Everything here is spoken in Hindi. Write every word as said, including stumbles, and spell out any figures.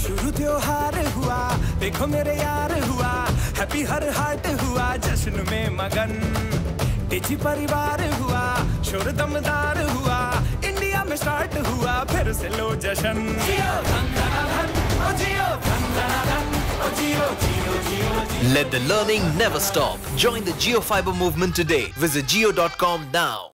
शुरू त्योहार हुआ, देखो मेरे यार हुआ, हैप्पी हर हार्ट हुआ, जश्न में मगन डिजी परिवार हुआ, शोर दमदार हुआ, इंडिया में स्टार्ट हुआ, फिर से लो जश्न। Let the learning never stop. Join the Jio Fiber movement today. Visit jio dot com now.